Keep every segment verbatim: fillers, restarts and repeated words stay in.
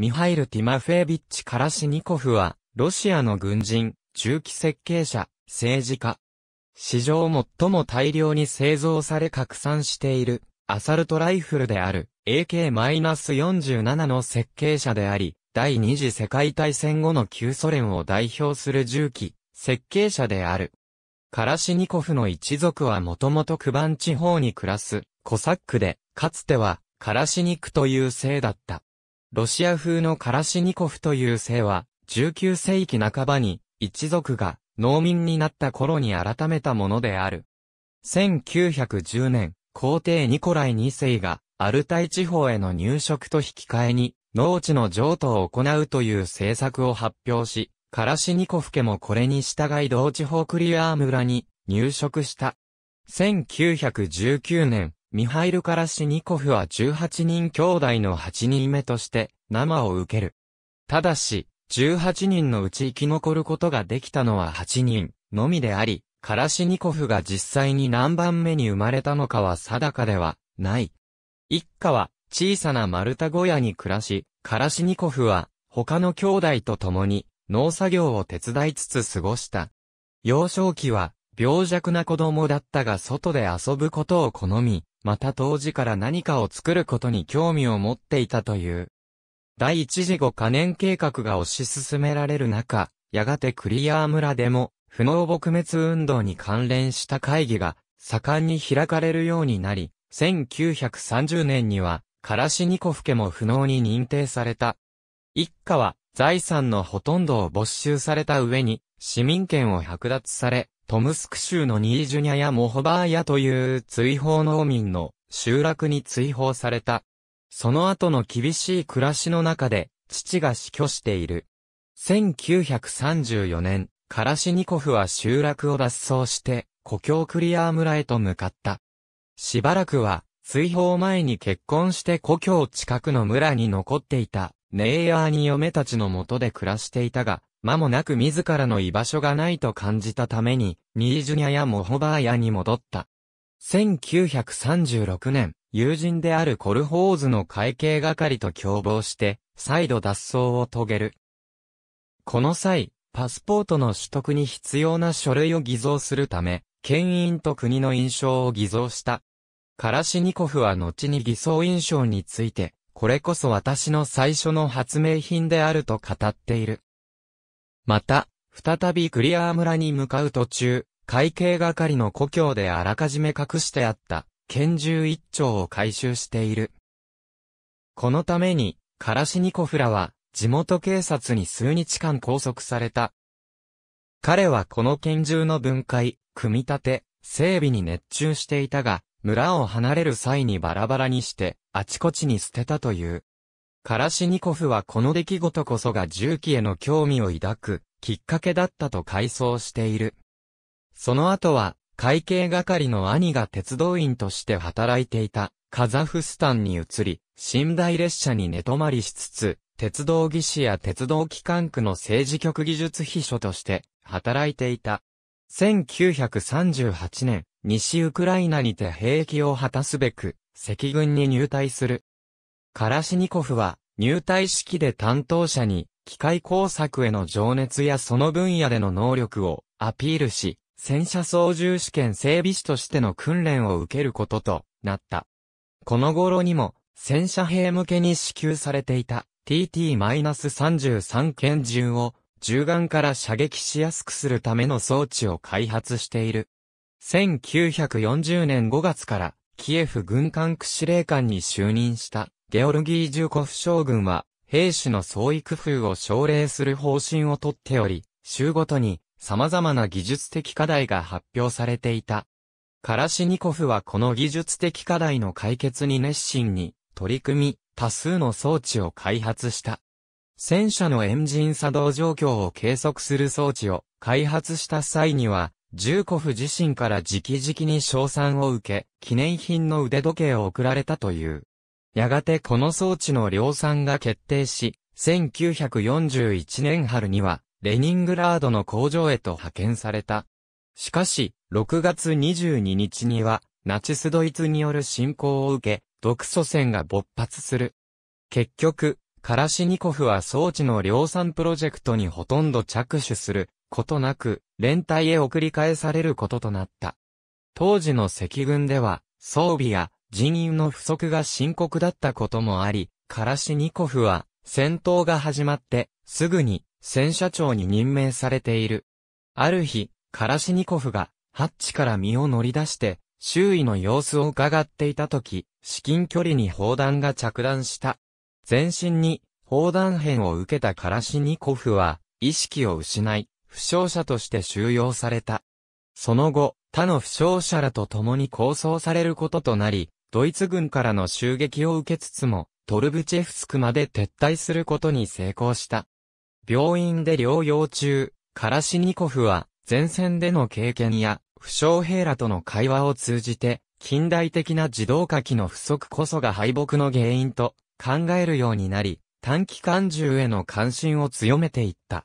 ミハイル・ティマフェービッチ・カラシニコフは、ロシアの軍人、銃器設計者、政治家。史上最も大量に製造され拡散している、アサルトライフルである、エーケーよんじゅうなな の設計者であり、第二次世界大戦後の旧ソ連を代表する銃器、設計者である。カラシニコフの一族はもともとクバン地方に暮らすコサックで、かつてはカラシニクという姓だった。ロシア風のカラシニコフという姓は、じゅうきゅう世紀半ばに一族が農民になった頃に改めたものである。せんきゅうひゃくじゅうねん、皇帝ニコライに世がアルタイ地方への入植と引き換えに農地の譲渡を行うという政策を発表し、カラシニコフ家もこれに従い同地方クリアー村に入植した。せんきゅうひゃくじゅうきゅうねん、ミハイル・カラシニコフはじゅうはちにん兄弟のはちにんめとして生を受ける。ただし、じゅうはちにんのうち生き残ることができたのははちにんのみであり、カラシニコフが実際に何番目に生まれたのかは定かではない。一家は小さな丸太小屋に暮らし、カラシニコフは他の兄弟と共に、農作業を手伝いつつ過ごした。幼少期は、病弱な子供だったが外で遊ぶことを好み、また当時から何かを作ることに興味を持っていたという。第一次五カ年計画が推し進められる中、やがてクリアー村でも、不農撲滅運動に関連した会議が、盛んに開かれるようになり、せんきゅうひゃくさんじゅうねんには、カラシニコフ家も不農に認定された。一家は、財産のほとんどを没収された上に、市民権を剥奪され、トムスク州のニージュニャやモホバーヤという追放農民の集落に追放された。その後の厳しい暮らしの中で、父が死去している。せんきゅうひゃくさんじゅうよねん、カラシニコフは集落を脱走して、故郷クリアー村へと向かった。しばらくは、追放前に結婚して故郷近くの村に残っていた。ネイヤーに嫁たちのもとで暮らしていたが、間もなく自らの居場所がないと感じたために、ニージュニャやモホバーヤに戻った。せんきゅうひゃくさんじゅうろくねん、友人であるコルホーズの会計係と共謀して、再度脱走を遂げる。この際、パスポートの取得に必要な書類を偽造するため、県印と国の印象を偽造した。カラシニコフは後に偽装印象について、これこそ私の最初の発明品であると語っている。また、再びクリアー村に向かう途中、会計係の故郷であらかじめ隠してあった拳銃一丁を回収している。このために、カラシニコフらは地元警察に数日間拘束された。彼はこの拳銃の分解、組み立て、整備に熱中していたが、村を離れる際にバラバラにして、あちこちに捨てたという。カラシニコフはこの出来事こそが銃器への興味を抱く、きっかけだったと回想している。その後は、会計係の兄が鉄道員として働いていた、カザフスタンに移り、寝台列車に寝泊まりしつつ、鉄道技師や鉄道機関区の政治局技術秘書として、働いていた。せんきゅうひゃくさんじゅうはちねん、西ウクライナにて兵役を果たすべく、赤軍に入隊する。カラシニコフは、入隊式で担当者に、機械工作への情熱やその分野での能力をアピールし、戦車操縦試験整備士としての訓練を受けることとなった。この頃にも、戦車兵向けに支給されていた ティーティーさんじゅうさん 拳銃を、銃眼から射撃しやすくするための装置を開発している。せんきゅうひゃくよんじゅうねんごがつからキエフ軍管区司令官に就任したゲオルギー・ジュコフ将軍は兵士の創意工夫を奨励する方針をとっており、州ごとに様々な技術的課題が発表されていた。カラシニコフはこの技術的課題の解決に熱心に取り組み、多数の装置を開発した。戦車のエンジン作動状況を計測する装置を開発した際には、ジューコフ自身から直々に賞賛を受け、記念品の腕時計を贈られたという。やがてこの装置の量産が決定し、せんきゅうひゃくよんじゅういちねん春には、レニングラードの工場へと派遣された。しかし、ろくがつにじゅうににちには、ナチスドイツによる侵攻を受け、独ソ戦が勃発する。結局、カラシニコフは装置の量産プロジェクトにほとんど着手することなく、連隊へ送り返されることとなった。当時の赤軍では、装備や人員の不足が深刻だったこともあり、カラシニコフは戦闘が始まってすぐに戦車長に任命されている。ある日、カラシニコフがハッチから身を乗り出して周囲の様子を伺っていたとき、至近距離に砲弾が着弾した。全身に砲弾片を受けたカラシニコフは意識を失い、負傷者として収容された。その後、他の負傷者らと共に拘束されることとなり、ドイツ軍からの襲撃を受けつつも、トルブチェフスクまで撤退することに成功した。病院で療養中、カラシニコフは前線での経験や、負傷兵らとの会話を通じて、近代的な自動火器の不足こそが敗北の原因と考えるようになり、短期間銃への関心を強めていった。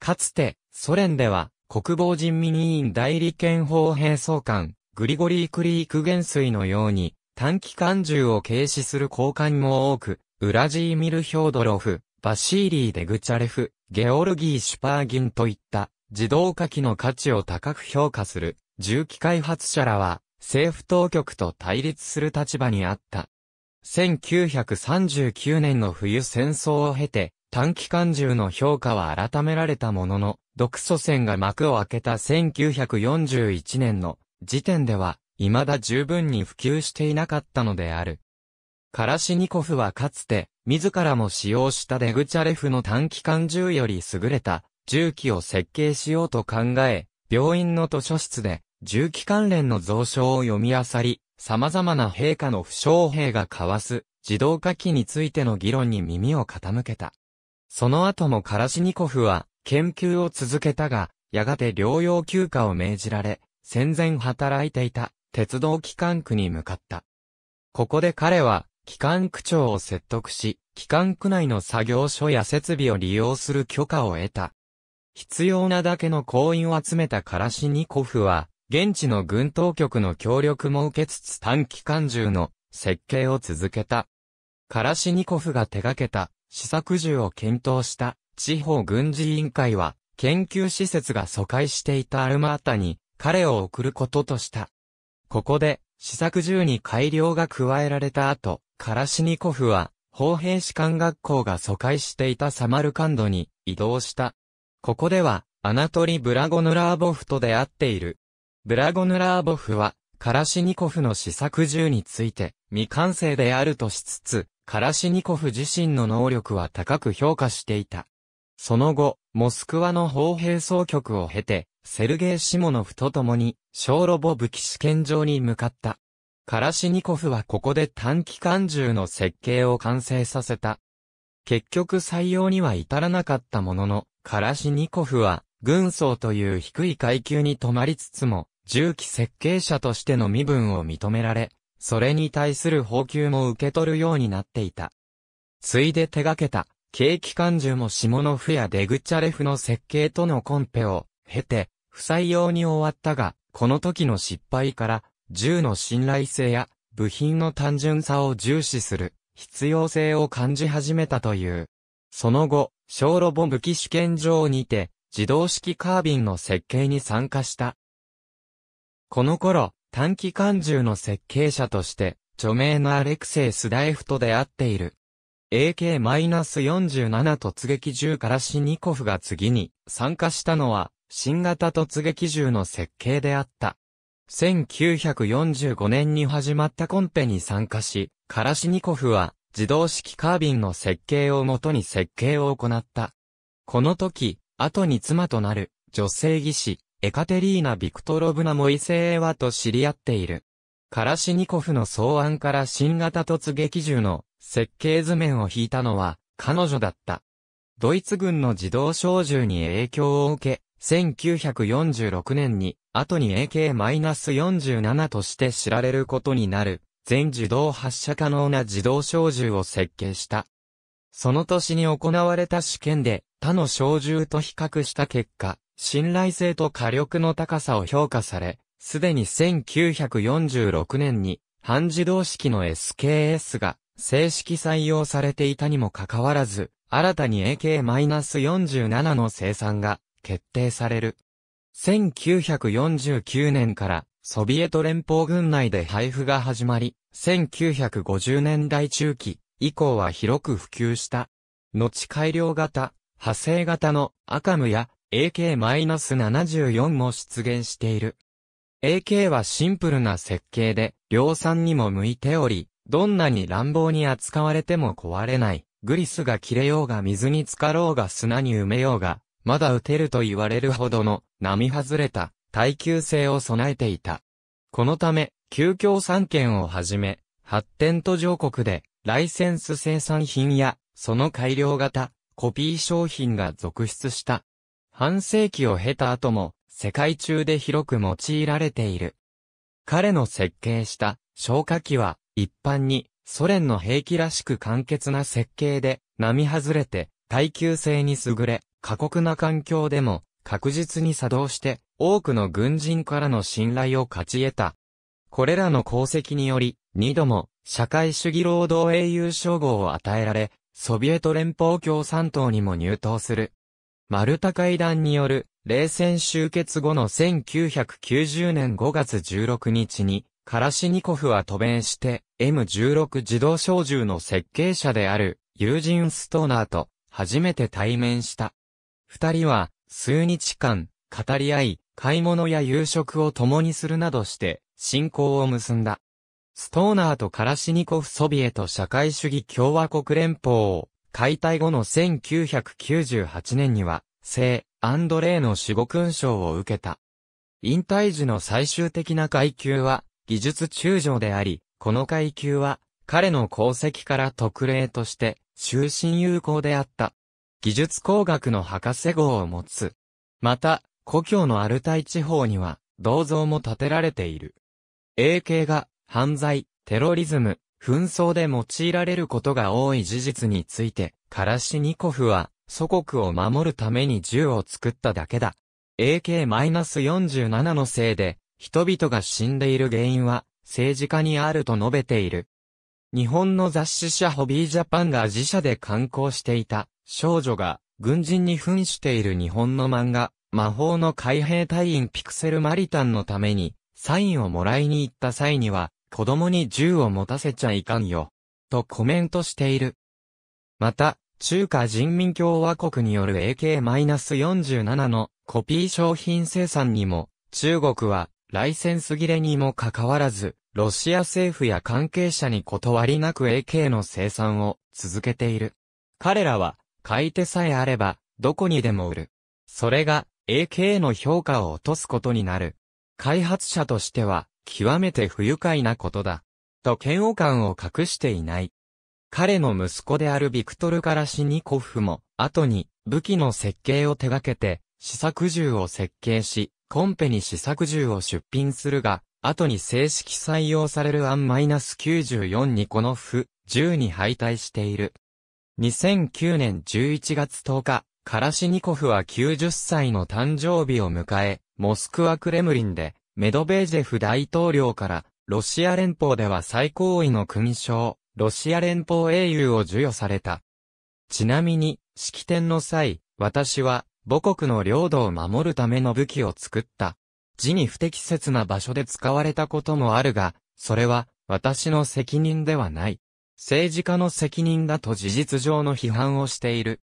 かつて、ソ連では、国防人民委員代理憲法兵総監、グリゴリー・クリーク元帥のように、短機関銃を軽視する高官も多く、ウラジーミル・ヒョードロフ、バシーリー・デグチャレフ、ゲオルギー・シュパーギンといった、自動火器の価値を高く評価する、銃器開発者らは、政府当局と対立する立場にあった。せんきゅうひゃくさんじゅうきゅうねんの冬戦争を経て、短機関銃の評価は改められたものの、独ソ戦が幕を開けたせんきゅうひゃくよんじゅういちねんの時点では、未だ十分に普及していなかったのである。カラシニコフはかつて、自らも使用したデグチャレフの短機関銃より優れた銃器を設計しようと考え、病院の図書室で銃器関連の蔵書を読み漁り、様々な陛下の負傷兵が交わす自動火器についての議論に耳を傾けた。その後もカラシニコフは研究を続けたが、やがて療養休暇を命じられ、戦前働いていた鉄道機関区に向かった。ここで彼は機関区長を説得し、機関区内の作業所や設備を利用する許可を得た。必要なだけの行員を集めたカラシニコフは、現地の軍当局の協力も受けつつ短機関銃の設計を続けた。カラシニコフが手掛けた試作銃を検討した地方軍事委員会は研究施設が疎開していたアルマータに彼を送ることとした。ここで試作銃に改良が加えられた後、カラシニコフは砲兵士官学校が疎開していたサマルカンドに移動した。ここではアナトリ・ブラゴヌラーボフと出会っている。ブラゴヌラーボフはカラシニコフの試作銃について未完成であるとしつつ、カラシニコフ自身の能力は高く評価していた。その後、モスクワの砲兵総局を経て、セルゲイ・シモノフと共に、小ロボ武器試験場に向かった。カラシニコフはここで短機関銃の設計を完成させた。結局採用には至らなかったものの、カラシニコフは、軍曹という低い階級に止まりつつも、銃器設計者としての身分を認められ、それに対する報給も受け取るようになっていた。ついで手掛けた、軽機関銃もシモノフやデグチャレフの設計とのコンペを経て、不採用に終わったが、この時の失敗から、銃の信頼性や部品の単純さを重視する必要性を感じ始めたという。その後、小ロボ武器試験場にて、自動式カービンの設計に参加した。この頃、短機関銃の設計者として、著名なアレクセイ・スダエフと出会っている。エーケーよんじゅうなな 突撃銃カラシニコフが次に参加したのは、新型突撃銃の設計であった。せんきゅうひゃくよんじゅうごねんに始まったコンペに参加し、カラシニコフは自動式カービンの設計をもとに設計を行った。この時、後に妻となる女性技師、エカテリーナ・ビクトロブナ・モイセーエワと知り合っている。カラシニコフの草案から新型突撃銃の設計図面を引いたのは彼女だった。ドイツ軍の自動小銃に影響を受け、せんきゅうひゃくよんじゅうろくねんに後に エーケーよんじゅうなな として知られることになる全自動発射可能な自動小銃を設計した。その年に行われた試験で他の小銃と比較した結果、信頼性と火力の高さを評価され、すでにせんきゅうひゃくよんじゅうろくねんに半自動式の エスケーエス が正式採用されていたにもかかわらず、新たに エーケーよんじゅうなな の生産が決定される。せんきゅうひゃくよんじゅうきゅうねんからソビエト連邦軍内で配布が始まり、せんきゅうひゃくごじゅうねんだい中期以降は広く普及した。後改良型、派生型のエーケーエムや エーケーななじゅうよん も出現している。エーケー はシンプルな設計で量産にも向いており、どんなに乱暴に扱われても壊れない。グリスが切れようが水に浸かろうが砂に埋めようが、まだ撃てると言われるほどの並外れた耐久性を備えていた。このため、旧共産圏をはじめ、発展途上国でライセンス生産品やその改良型、コピー商品が続出した。半世紀を経た後も世界中で広く用いられている。彼の設計した消火器は一般にソ連の兵器らしく簡潔な設計で、並外れて、耐久性に優れ、過酷な環境でも確実に作動して、多くの軍人からの信頼を勝ち得た。これらの功績により、二度も社会主義労働英雄称号を与えられ、ソビエト連邦共産党にも入党する。マルタ会談による冷戦終結後のせんきゅうひゃくきゅうじゅうねんごがつじゅうろくにちに、カラシニコフは渡米して エムじゅうろく 自動小銃の設計者であるユージン・ストーナーと初めて対面した。二人は数日間語り合い、買い物や夕食を共にするなどして親交を結んだ。ストーナーとカラシニコフソビエト社会主義共和国連邦を解体後のせんきゅうひゃくきゅうじゅうはちねんには聖アンドレイの守護勲章を受けた。引退時の最終的な階級は技術中将であり、この階級は彼の功績から特例として終身有効であった。技術工学の博士号を持つ。また、故郷のアルタイ地方には銅像も建てられている。エーケー が犯罪、テロリズム、紛争で用いられることが多い事実について、カラシニコフは祖国を守るために銃を作っただけだ。エーケーよんじゅうなな のせいで、人々が死んでいる原因は政治家にあると述べている。日本の雑誌社ホビージャパンが自社で刊行していた少女が軍人に扮している日本の漫画魔法の海兵隊員ピクセルマリタンのためにサインをもらいに行った際には子供に銃を持たせちゃいかんよとコメントしている。また中華人民共和国による エーケーよんじゅうなな のコピー商品生産にも中国はライセンス切れにもかかわらず、ロシア政府や関係者に断りなく エーケー の生産を続けている。彼らは、買い手さえあれば、どこにでも売る。それが、エーケー の評価を落とすことになる。開発者としては、極めて不愉快なことだ。と嫌悪感を隠していない。彼の息子であるビクトル・カラシニコフも、後に、武器の設計を手掛けて、試作銃を設計し、コンペに試作銃を出品するが、後に正式採用されるアンきゅうじゅうよんにこのエフじゅうに敗退している。にせんきゅうねんじゅういちがつとおか、カラシニコフはきゅうじゅっさいの誕生日を迎え、モスクワクレムリンで、メドベージェフ大統領から、ロシア連邦では最高位の勲章、ロシア連邦英雄を授与された。ちなみに、式典の際、私は、母国の領土を守るための武器を作った。字に不適切な場所で使われたこともあるが、それは私の責任ではない。政治家の責任だと事実上の批判をしている。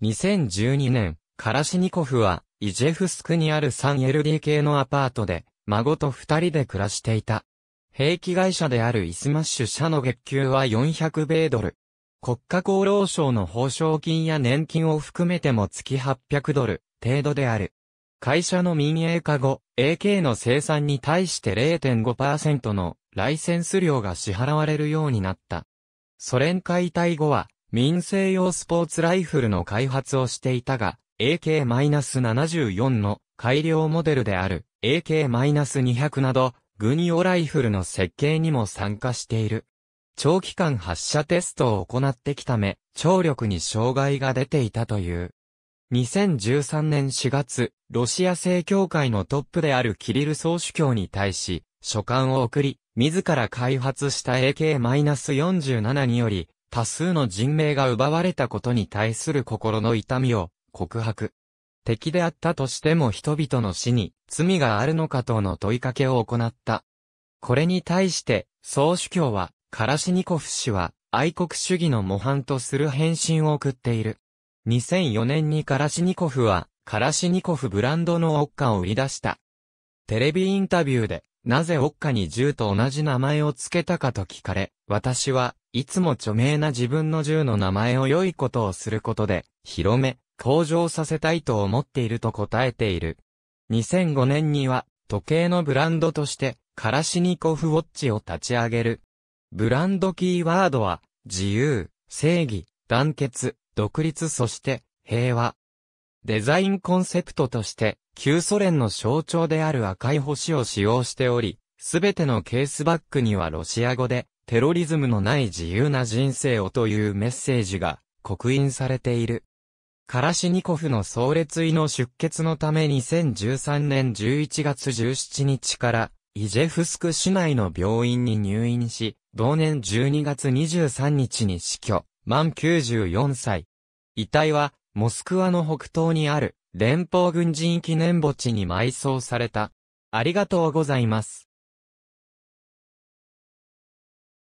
にせんじゅうにねん、カラシニコフはイジェフスクにある スリーエルディーケー のアパートで、孫と二人で暮らしていた。兵器会社であるイスマッシュ社の月給はよんひゃくべいドル。国家厚労省の報奨金や年金を含めても月はっぴゃくドル程度である。会社の民営化後、エーケー の生産に対して れいてんごパーセント のライセンス料が支払われるようになった。ソ連解体後は民生用スポーツライフルの開発をしていたが、エーケーななじゅうよん の改良モデルである エーケーにひゃく など軍用ライフルの設計にも参加している。長期間発射テストを行ってきたため、聴力に障害が出ていたという。にせんじゅうさんねんしがつ、ロシア正教会のトップであるキリル総主教に対し、書簡を送り、自ら開発した エーケーよんじゅうなな により、多数の人命が奪われたことに対する心の痛みを告白。敵であったとしても人々の死に罪があるのかとの問いかけを行った。これに対して、総主教は、カラシニコフ氏は、愛国主義の模範とする返信を送っている。にせんよねんにカラシニコフは、カラシニコフブランドのウォッカを売り出した。テレビインタビューで、なぜウォッカに銃と同じ名前を付けたかと聞かれ、私はいつも著名な自分の銃の名前を良いことをすることで、広め、向上させたいと思っていると答えている。にせんごねんには、時計のブランドとして、カラシニコフウォッチを立ち上げる。ブランドキーワードは、自由、正義、団結、独立そして、平和。デザインコンセプトとして、旧ソ連の象徴である赤い星を使用しており、すべてのケースバッグにはロシア語で、テロリズムのない自由な人生をというメッセージが刻印されている。カラシニコフの葬列位の出血のためにせんじゅうさんねんじゅういちがつじゅうしちにちから、イジェフスク市内の病院に入院し、同年じゅうにがつにじゅうさんにちに死去、満きゅうじゅうよんさい。遺体は、モスクワの北東にある、連邦軍人記念墓地に埋葬された。ありがとうございます。